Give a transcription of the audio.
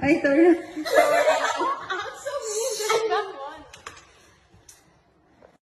Ay, sorry.